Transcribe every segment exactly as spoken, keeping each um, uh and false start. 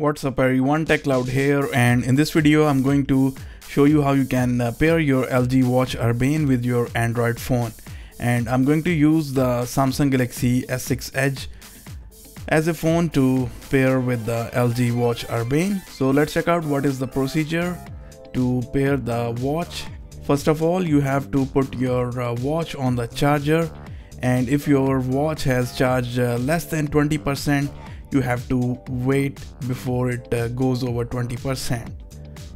What's up everyone, TechCloud here, and in this video I'm going to show you how you can pair your L G Watch Urbane with your Android phone. And I'm going to use the Samsung Galaxy S six Edge as a phone to pair with the L G Watch Urbane. So let's check out what is the procedure to pair the watch. First of all, you have to put your uh, watch on the charger, and if your watch has charged uh, less than twenty percent, you have to wait before it uh, goes over twenty percent.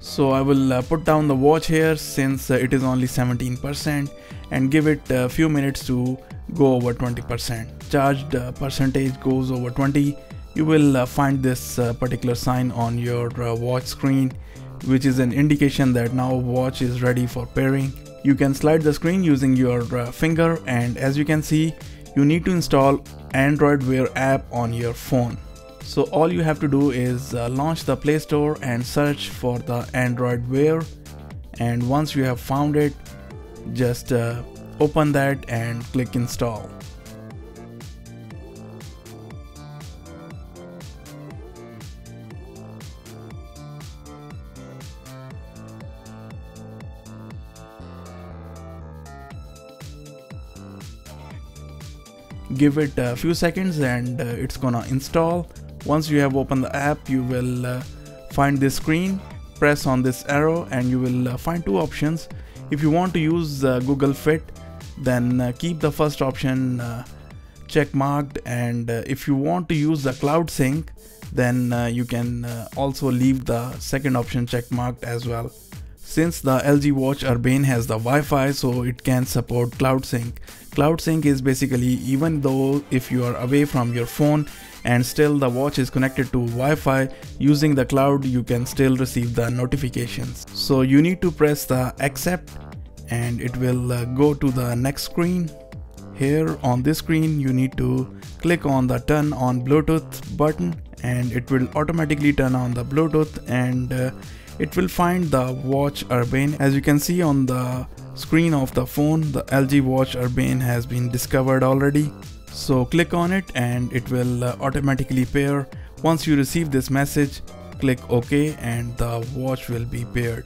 So I will uh, put down the watch here since uh, it is only seventeen percent and give it a few minutes to go over twenty percent. Charged uh, percentage goes over twenty. You will uh, find this uh, particular sign on your uh, watch screen, which is an indication that now watch is ready for pairing. You can slide the screen using your uh, finger, and as you can see, you need to install Android Wear app on your phone. So all you have to do is uh, launch the Play Store and search for the Android Wear, and once you have found it, just uh, open that and click install. Give it a few seconds and uh, it's gonna install. Once you have opened the app, you will uh, find this screen. Press on this arrow and you will uh, find two options. If you want to use uh, Google Fit, then uh, keep the first option uh, check marked, and uh, if you want to use the cloud sync, then uh, you can uh, also leave the second option check marked as well. Since the L G Watch Urbane has the Wi-Fi, so it can support Cloud Sync. Cloud Sync is basically, even though if you are away from your phone and still the watch is connected to Wi-Fi, using the cloud you can still receive the notifications. So you need to press the accept and it will uh, go to the next screen. Here on this screen you need to click on the turn on Bluetooth button, and it will automatically turn on the Bluetooth, and uh, it will find the Watch Urbane. As you can see on the screen of the phone, the L G Watch Urbane has been discovered already. So click on it and it will automatically pair. Once you receive this message, click OK and the watch will be paired.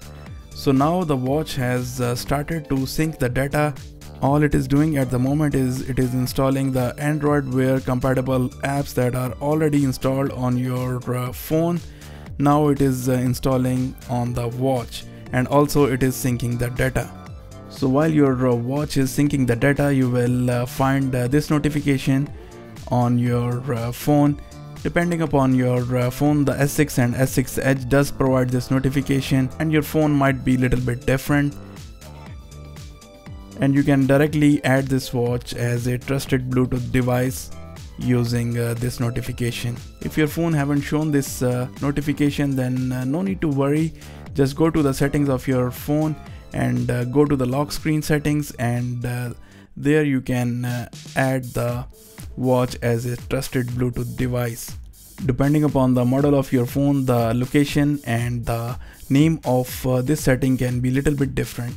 So now the watch has started to sync the data. All it is doing at the moment is it is installing the Android Wear compatible apps that are already installed on your phone. Now it is uh, installing on the watch, and also it is syncing the data. So while your uh, watch is syncing the data, you will uh, find uh, this notification on your uh, phone. Depending upon your uh, phone, the S six and S six Edge does provide this notification, and your phone might be a little bit different. And you can directly add this watch as a trusted Bluetooth device using uh, this notification. If your phone haven't shown this uh, notification, then uh, no need to worry. Just go to the settings of your phone and uh, go to the lock screen settings, and uh, there you can uh, add the watch as a trusted Bluetooth device. Depending upon the model of your phone, the location and the name of uh, this setting can be little bit different.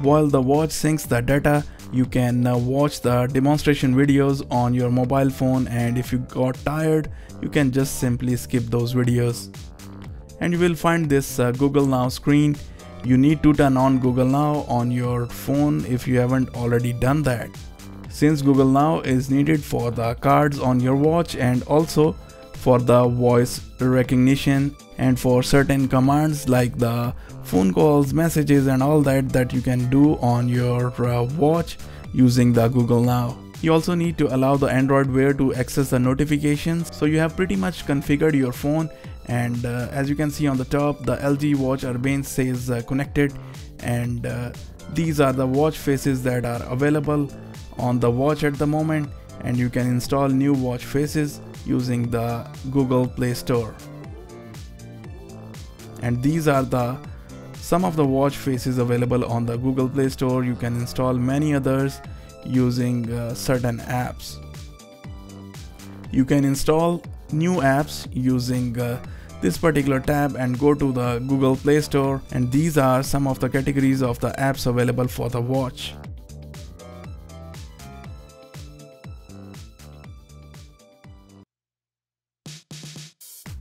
While the watch syncs the data, you can uh, watch the demonstration videos on your mobile phone, and if you got tired, you can just simply skip those videos. And you will find this uh, Google Now screen. You need to turn on Google Now on your phone if you haven't already done that, since Google Now is needed for the cards on your watch and also for the voice recognition and for certain commands like the phone calls, messages and all that that you can do on your uh, watch using the Google Now. You also need to allow the Android Wear to access the notifications. So you have pretty much configured your phone, and uh, as you can see on the top, the L G Watch Urbane says uh, connected, and uh, these are the watch faces that are available on the watch at the moment, and you can install new watch faces using the Google Play Store. And these are the some of the watch faces available on the Google Play Store. You can install many others using uh, certain apps. You can install new apps using uh, this particular tab and go to the Google Play Store, and these are some of the categories of the apps available for the watch.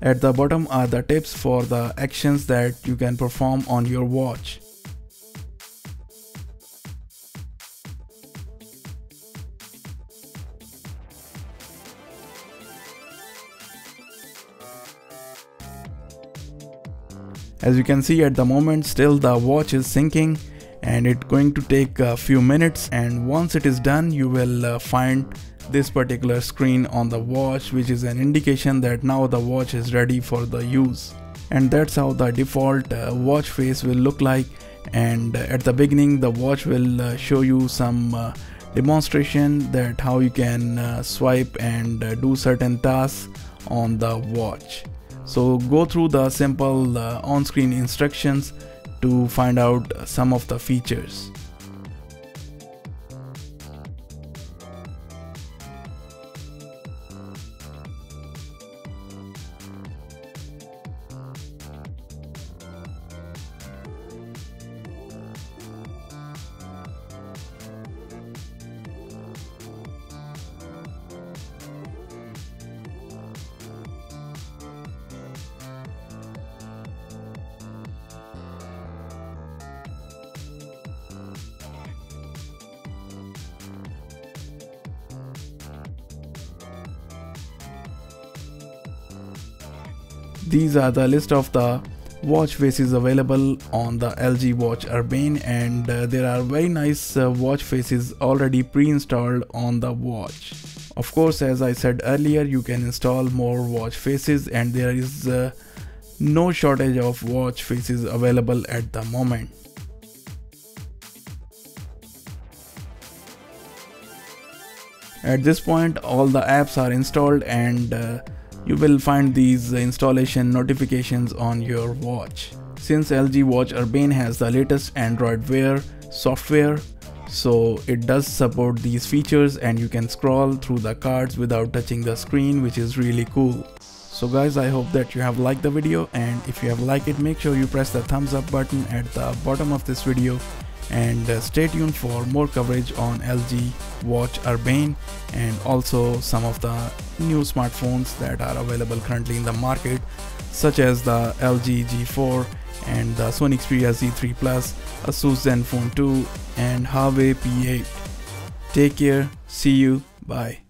At the bottom are the tips for the actions that you can perform on your watch. As you can see, at the moment still the watch is syncing and it's going to take a few minutes, and once it is done you will uh, find this particular screen on the watch, which is an indication that now the watch is ready for the use. And that's how the default uh, watch face will look like. And uh, at the beginning the watch will uh, show you some uh, demonstration that how you can uh, swipe and uh, do certain tasks on the watch. So go through the simple uh, on-screen instructions to find out some of the features. These are the list of the watch faces available on the L G Watch Urbane, and uh, there are very nice uh, watch faces already pre-installed on the watch. Of course, as I said earlier, you can install more watch faces, and there is uh, no shortage of watch faces available at the moment. At this point, all the apps are installed, and uh, you will find these installation notifications on your watch. Since L G Watch Urbane has the latest Android Wear software, so it does support these features, and you can scroll through the cards without touching the screen, which is really cool. So guys, I hope that you have liked the video, and if you have liked it, make sure you press the thumbs up button at the bottom of this video, and stay tuned for more coverage on L G Watch Urbane and also some of the new smartphones that are available currently in the market, such as the L G G four and the Sony Xperia Z three Plus, Asus Zenfone two and Huawei P eight. Take care, see you, bye.